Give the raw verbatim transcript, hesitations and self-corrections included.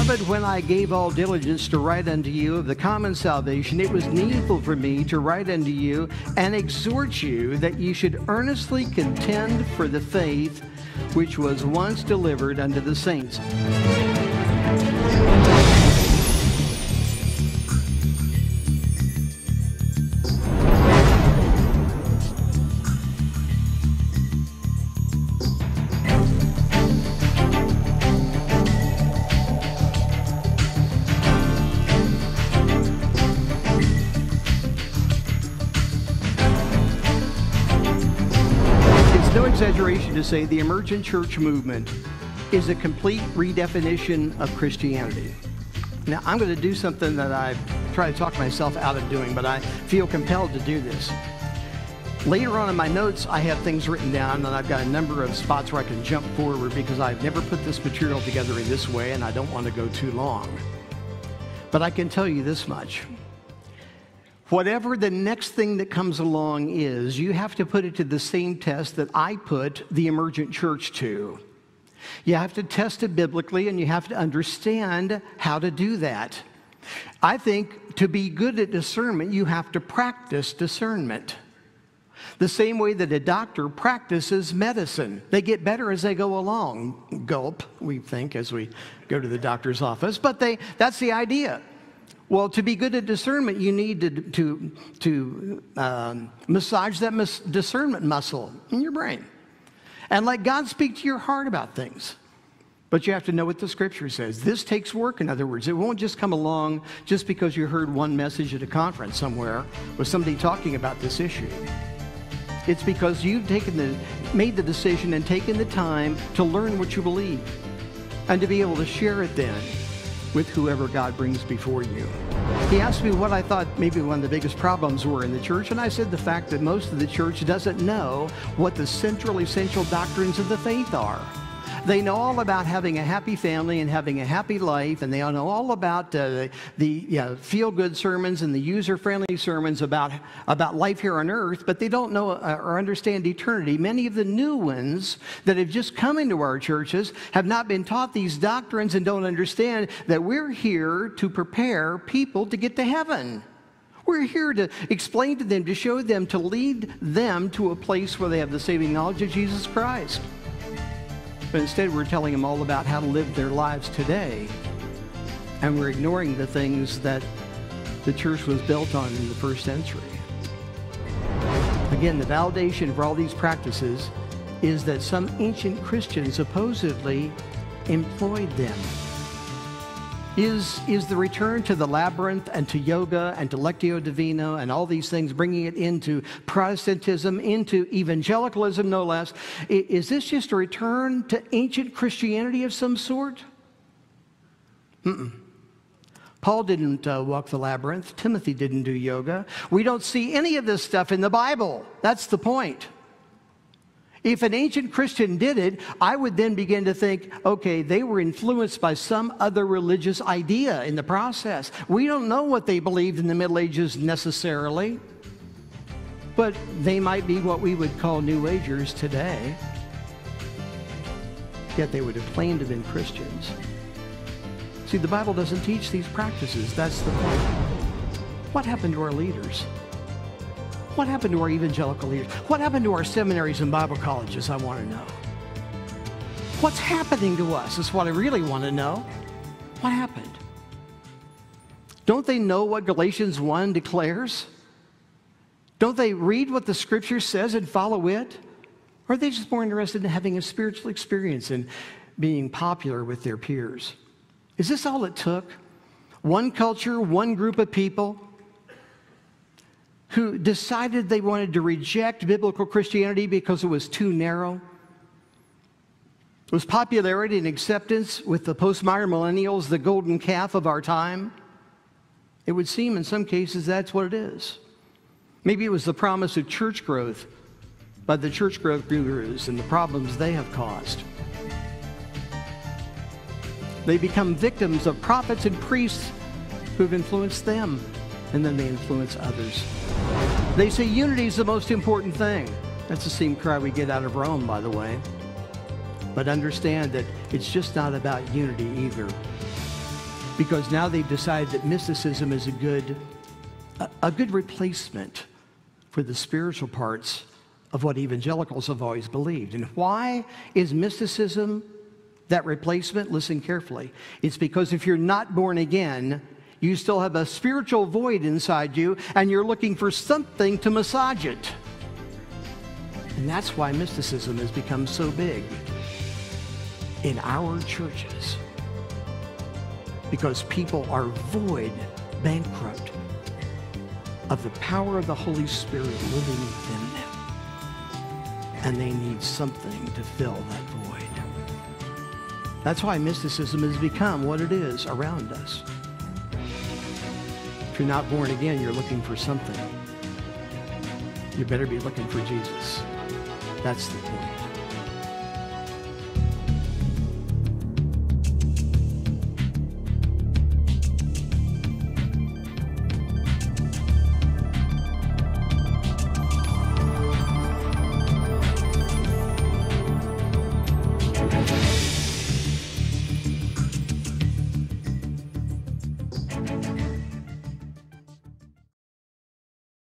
Beloved, when I gave all diligence to write unto you of the common salvation, it was needful for me to write unto you and exhort you that ye should earnestly contend for the faith which was once delivered unto the saints. Exaggeration to say the Emergent Church movement is a complete redefinition of Christianity. Now, I'm going to do something that I try to talk myself out of doing, but I feel compelled to do this. Later on in my notes, I have things written down, and I've got a number of spots where I can jump forward because I've never put this material together in this way, and I don't want to go too long. But I can tell you this much. Whatever the next thing that comes along is, you have to put it to the same test that I put the Emergent Church to. You have to test it biblically, and you have to understand how to do that. I think to be good at discernment, you have to practice discernment. The same way that a doctor practices medicine. They get better as they go along. Gulp, we think, as we go to the doctor's office. But they, that's the idea. Well, to be good at discernment, you need to, to, to um, massage that mis discernment muscle in your brain and let God speak to your heart about things. But you have to know what the Scripture says. This takes work, in other words. It won't just come along just because you heard one message at a conference somewhere with somebody talking about this issue. It's because you've taken the, made the decision and taken the time to learn what you believe and to be able to share it then with whoever God brings before you. He asked me what I thought maybe one of the biggest problems were in the church, and I said the fact that most of the church doesn't know what the central essential doctrines of the faith are. They know all about having a happy family and having a happy life, and they know all about uh, the you know, feel-good sermons and the user-friendly sermons about, about life here on earth, but they don't know or understand eternity. Many of the new ones that have just come into our churches have not been taught these doctrines and don't understand that we're here to prepare people to get to heaven. We're here to explain to them, to show them, to lead them to a place where they have the saving knowledge of Jesus Christ. But instead, we're telling them all about how to live their lives today. And we're ignoring the things that the church was built on in the first century. Again, the validation for all these practices is that some ancient Christians supposedly employed them. Is, is the return to the labyrinth and to yoga and to Lectio Divina and all these things, bringing it into Protestantism, into evangelicalism, no less, is this just a return to ancient Christianity of some sort? Mm-mm. Paul didn't uh, walk the labyrinth. Timothy didn't do yoga. We don't see any of this stuff in the Bible. That's the point. If an ancient Christian did it, I would then begin to think, okay, they were influenced by some other religious idea in the process. We don't know what they believed in the Middle Ages necessarily, but they might be what we would call New Agers today. Yet they would have claimed to have been Christians. See, the Bible doesn't teach these practices. That's the point. What happened to our leaders? What happened to our evangelical leaders? What happened to our seminaries and Bible colleges? I want to know. What's happening to us is what I really want to know. What happened? Don't they know what Galatians one declares? Don't they read what the Scripture says and follow it? Or are they just more interested in having a spiritual experience and being popular with their peers? Is this all it took? One culture, one group of people who decided they wanted to reject biblical Christianity because it was too narrow. It was popularity and acceptance with the postmodern millennials, the golden calf of our time. It would seem in some cases that's what it is. Maybe it was the promise of church growth by the church growth gurus and the problems they have caused. They become victims of prophets and priests who've influenced them, and then they influence others. They say unity is the most important thing. That's the same cry we get out of Rome, by the way. But understand that it's just not about unity either. because now they've decided that mysticism is a good, a good replacement for the spiritual parts of what evangelicals have always believed. And why is mysticism that replacement? Listen carefully. It's because if you're not born again, you still have a spiritual void inside you, and you're looking for something to massage it. And that's why mysticism has become so big in our churches, because people are void, bankrupt of the power of the Holy Spirit living within them, and they need something to fill that void. That's why mysticism has become what it is around us. If you're not born again, you're looking for something. You better be looking for Jesus. That's the point.